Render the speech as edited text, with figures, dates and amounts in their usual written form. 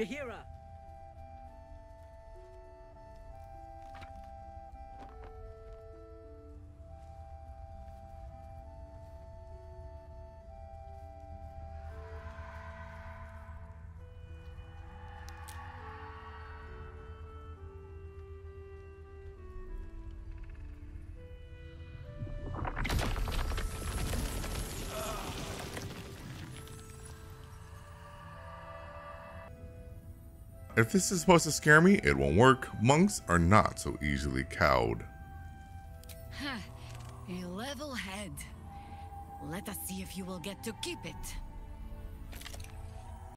Jaheira! If this is supposed to scare me, it won't work. Monks are not so easily cowed. A level head. Let us see if you will get to keep it.